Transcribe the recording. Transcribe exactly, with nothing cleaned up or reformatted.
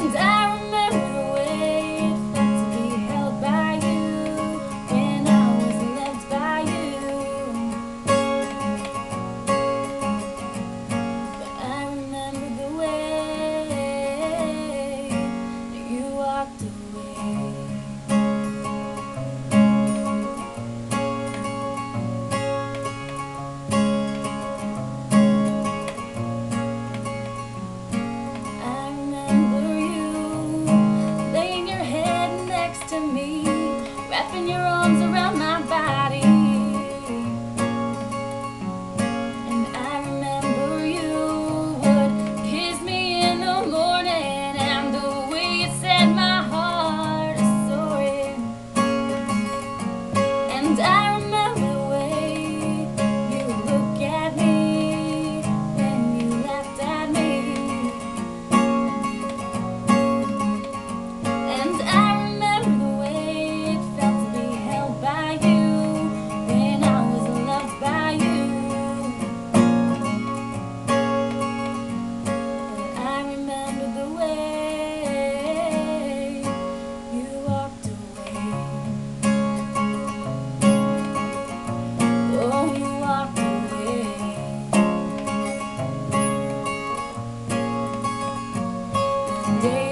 And I remember waiting to be held by you when I was loved by you. But I remember the way that you walked away. Me, wrapping your arms around my body, and I remember you would kiss me in the morning, and the way you said my heart is soaring. And I remember the way you look at me when you laughed at me, and I. Day